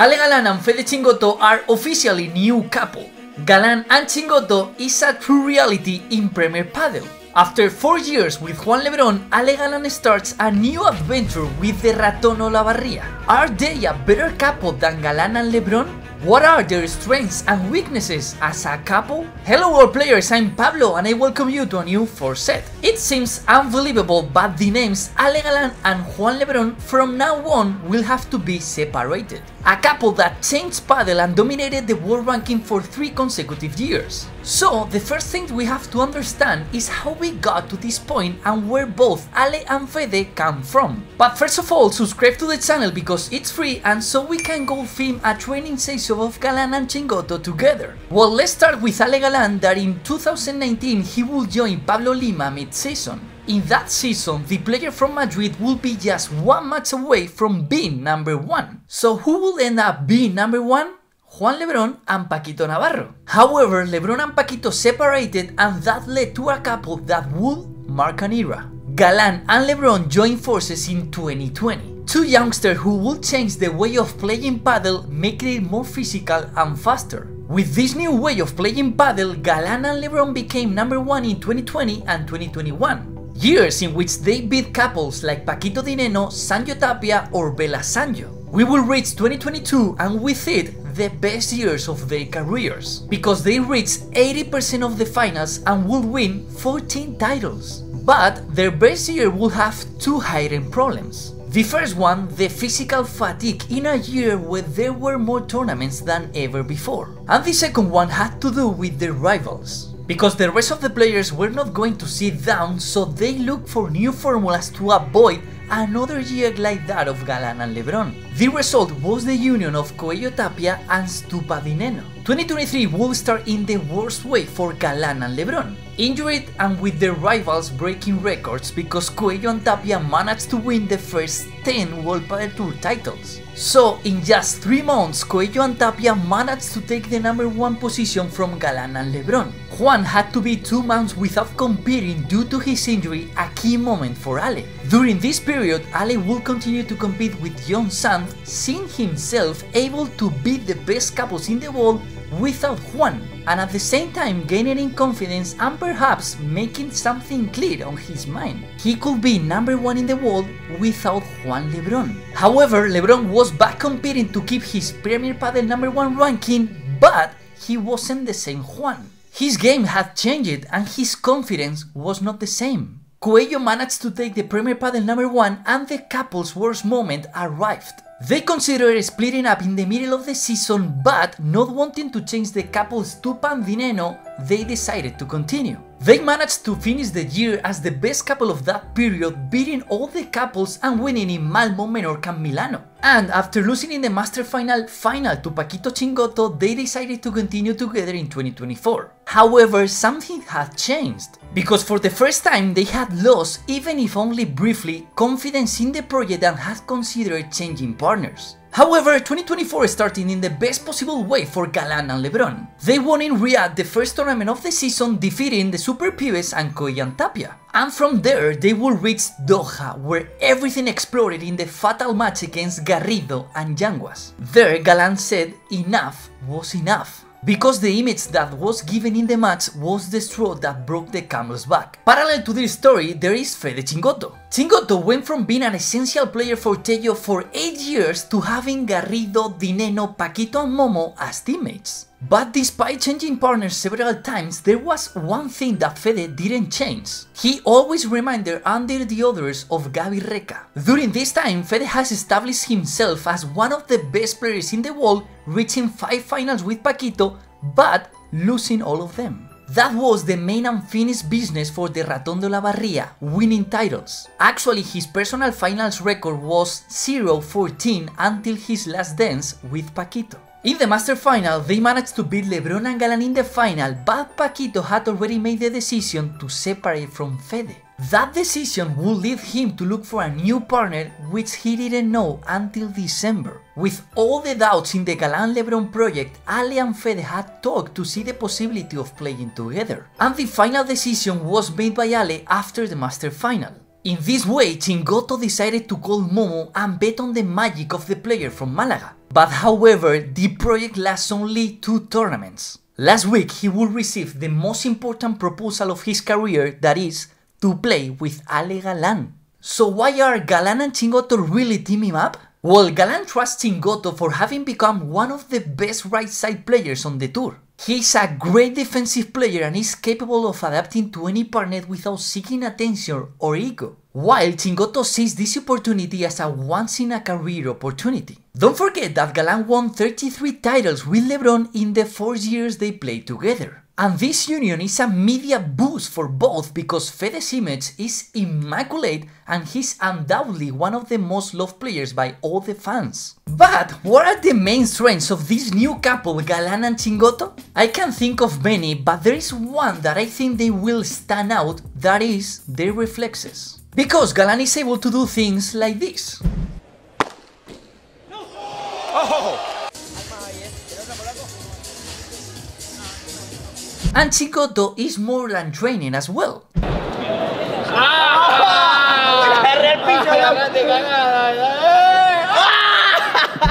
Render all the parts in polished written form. Ale Galán and Fede Chingotto are officially new couple. Galán and Chingotto is a true reality in Premier Padel. After 4 years with Juan Lebrón, Ale Galán starts a new adventure with the Ratón de la Barría. Are they a better couple than Galán and Lebrón? What are their strengths and weaknesses as a couple? Hello world players, I'm Pablo and I welcome you to a new 4Set. It seems unbelievable, but the names Ale Galán and Juan Lebrón from now on will have to be separated. A couple that changed padel and dominated the world ranking for 3 consecutive years. So the first thing we have to understand is how we got to this point and where both Ale and Fede come from. But first of all, subscribe to the channel because it's free and so we can go film a training session of Galán and Chingotto together. Well, let's start with Ale Galán, that in 2019 he will join Pablo Lima mid-season. In that season, the player from Madrid will be just 1 match away from being number 1. So who will end up being number 1? Juan Lebrón and Paquito Navarro. However, Lebrón and Paquito separated and that led to a couple that would mark an era. Galán and Lebrón joined forces in 2020. Two youngsters who would change the way of playing paddle, making it more physical and faster. With this new way of playing paddle, Galán and Lebrón became number 1 in 2020 and 2021. Years in which they beat couples like Paquito Di Nenno, Sancho Tapia or Bella. We will reach 2022 and with it the best years of their careers, because they reached 80% of the finals and will win 14 titles. But their best year will have 2 hidden problems. The first one, the physical fatigue in a year where there were more tournaments than ever before. And the second one had to do with their rivals. Because the rest of the players were not going to sit down, so they looked for new formulas to avoid another year like that of Galán and Lebrón. The result was the union of Coelho Tapia and Stupa Di Nenno. 2023 will start in the worst way for Galán and Lebrón. Injured and with their rivals breaking records because Coelho and Tapia managed to win the first 10 World Padel Tour titles. So in just 3 months Coelho and Tapia managed to take the number 1 position from Galán and Lebrón. Juan had to be 2 months without competing due to his injury, a key moment for Ale. During this period Ale will continue to compete with John Sand, seeing himself able to beat the best couples in the world without Juan, and at the same time gaining in confidence and perhaps making something clear on his mind. He could be number 1 in the world without Juan Lebrón. However, Lebrón was back competing to keep his Premier Padel number 1 ranking, but he wasn't the same Juan. His game had changed and his confidence was not the same. Coelho managed to take the Premier Padel number 1 and the couple's worst moment arrived. They considered splitting up in the middle of the season, but not wanting to change the couple's Stupa Di Nenno, they decided to continue. They managed to finish the year as the best couple of that period, beating all the couples and winning in Malmo, Menorca and Milano. And after losing in the Master Final to Paquito Chingotto, they decided to continue together in 2024. However, something had changed. Because for the first time they had lost, even if only briefly, confidence in the project and had considered changing partners. However, 2024 started in the best possible way for Galán and Lebrón. They won in Riyadh the first tournament of the season, defeating the Super Pibes and Koyan Tapia. And from there they will reach Doha, where everything exploded in the fatal match against Garrido and Yanguas. There Galán said enough was enough, because the image that was given in the match was the straw that broke the camel's back. Parallel to this story, there is Fede Chingotto. Chingotto went from being an essential player for Tejo for 8 years to having Garrido, Di Nenno, Paquito and Momo as teammates. But despite changing partners several times, there was one thing that Fede didn't change. He always reminded under the others of Gaby Reca. During this time, Fede has established himself as one of the best players in the world, reaching 5 finals with Paquito, but losing all of them. That was the main unfinished business for the Ratón de la Barría, winning titles. Actually, his personal finals record was 0-14 until his last dance with Paquito. In the Master Final, they managed to beat Lebrón and Galán in the final, but Paquito had already made the decision to separate from Fede. That decision would lead him to look for a new partner, which he didn't know until December. With all the doubts in the Galán-Lebrón project, Ale and Fede had talked to see the possibility of playing together. And the final decision was made by Ale after the Master Final. In this way, Chingotto decided to call Momo and bet on the magic of the player from Málaga. but however the project lasts only 2 tournaments. Last week he will receive the most important proposal of his career, that is, to play with Ale Galán. So why are Galán and Chingotto really teaming up? Well, Galán trusts Chingotto for having become one of the best right side players on the tour. He's a great defensive player and is capable of adapting to any partner without seeking attention or ego, while Chingotto sees this opportunity as a once-in-a-career opportunity. Don't forget that Galán won 33 titles with Lebrón in the 4 years they played together. And this union is a media boost for both because Fede's image is immaculate and he's undoubtedly one of the most loved players by all the fans. But what are the main strengths of this new couple, Galán and Chingotto? I can think of many, but there is one that I think they will stand out, that is, their reflexes. Because Galán is able to do things like this. And Chingotto is more than training as well.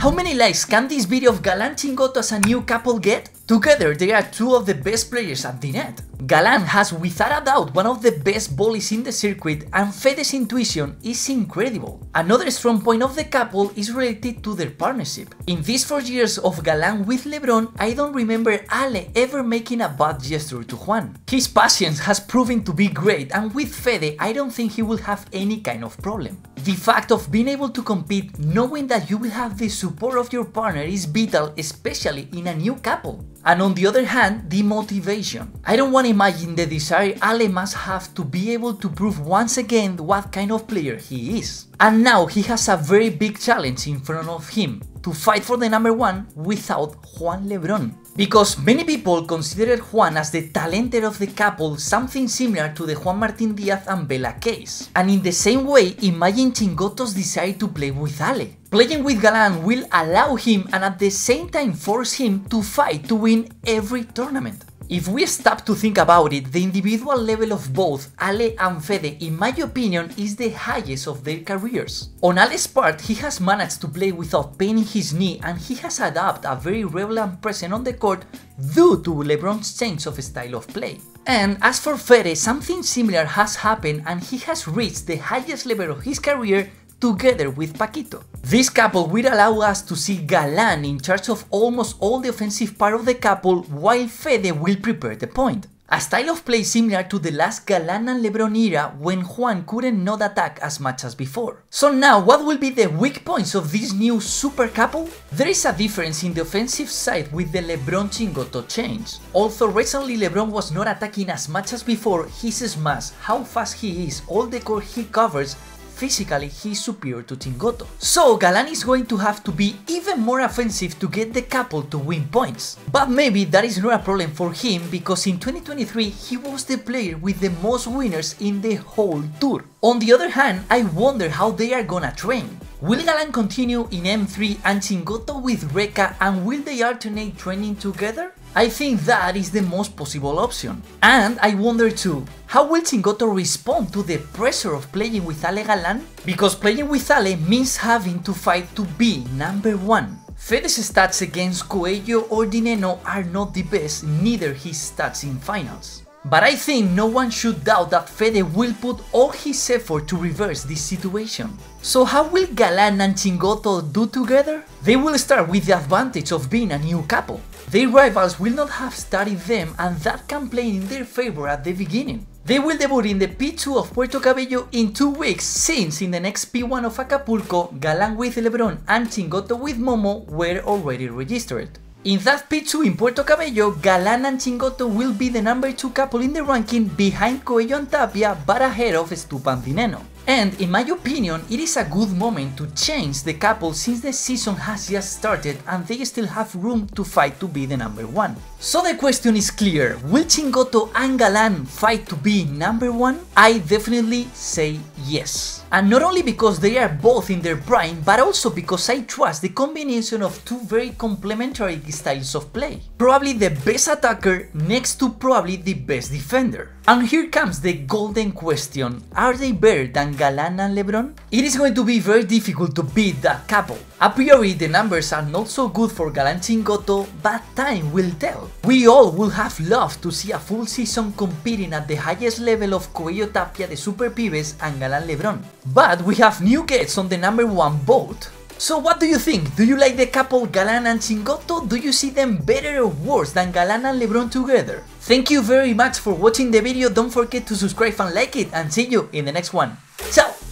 How many likes can this video of Galán Chingotto as a new couple get? Together they are two of the best players at the net. Galán has without a doubt one of the best volleys in the circuit and Fede's intuition is incredible. Another strong point of the couple is related to their partnership. In these 4 years of Galán with Lebrón, I don't remember Ale ever making a bad gesture to Juan. His patience has proven to be great and with Fede I don't think he will have any kind of problem. The fact of being able to compete knowing that you will have the support of your partner is vital, especially in a new couple. And on the other hand, the motivation. I don't want to imagine the desire Ale must have to be able to prove once again what kind of player he is. And now he has a very big challenge in front of him, to fight for the number 1 without Juan Lebrón. Because many people considered Juan as the talented of the couple, something similar to the Juan Martín Díaz and Bella case. And in the same way, imagine Chingotto's desire to play with Ale. Playing with Galán will allow him and at the same time force him to fight to win every tournament. If we stop to think about it, the individual level of both Ale and Fede, in my opinion, is the highest of their careers. On Ale's part, he has managed to play without paining his knee and he has adapted a very relevant presence on the court due to Lebron's change of style of play. And as for Fede, something similar has happened and he has reached the highest level of his career together with Paquito. This couple will allow us to see Galán in charge of almost all the offensive part of the couple while Fede will prepare the point. A style of play similar to the last Galán and Lebrón era when Juan couldn't not attack as much as before. So now what will be the weak points of this new super couple? There is a difference in the offensive side with the Lebrón Chingotto change. Although recently Lebrón was not attacking as much as before, his smash, how fast he is, all the court he covers, physically he's superior to Chingotto. So Galán is going to have to be even more offensive to get the couple to win points. But maybe that is not a problem for him because in 2023 he was the player with the most winners in the whole tour. On the other hand, I wonder how they are gonna train. Will Galán continue in M3 and Chingotto with Reca and will they alternate training together? I think that is the most possible option. And I wonder too, how will Chingotto respond to the pressure of playing with Ale Galán? Because playing with Ale means having to fight to be number 1. Fede's stats against Coello or Di Nenno are not the best, neither his stats in finals. But I think no one should doubt that Fede will put all his effort to reverse this situation. So how will Galán and Chingotto do together? They will start with the advantage of being a new couple. Their rivals will not have studied them and that can play in their favor at the beginning. They will debut in the P2 of Puerto Cabello in 2 weeks, since in the next P1 of Acapulco, Galán with Lebrón and Chingotto with Momo were already registered. In that P2 in Puerto Cabello, Galán and Chingotto will be the number 2 couple in the ranking behind Coelho and Tapia but ahead of Stupa Di Nenno. And in my opinion, it is a good moment to change the couple since the season has just started and they still have room to fight to be the number 1. So the question is clear, will Chingotto and Galán fight to be number 1? I definitely say yes. And not only because they are both in their prime, but also because I trust the combination of 2 very complementary styles of play. Probably the best attacker next to probably the best defender. And here comes the golden question, are they better than Galán and Lebrón? It is going to be very difficult to beat that couple. A priori the numbers are not so good for Galán Chingotto, but time will tell. We all would have loved to see a full season competing at the highest level of Coelho Tapia, the Super Pibes and Galán Lebrón. But we have new guests on the #1 vote. So what do you think? Do you like the couple Galán and Chingotto? Do you see them better or worse than Galán and Lebrón together? Thank you very much for watching the video, don't forget to subscribe and like it, and see you in the next one.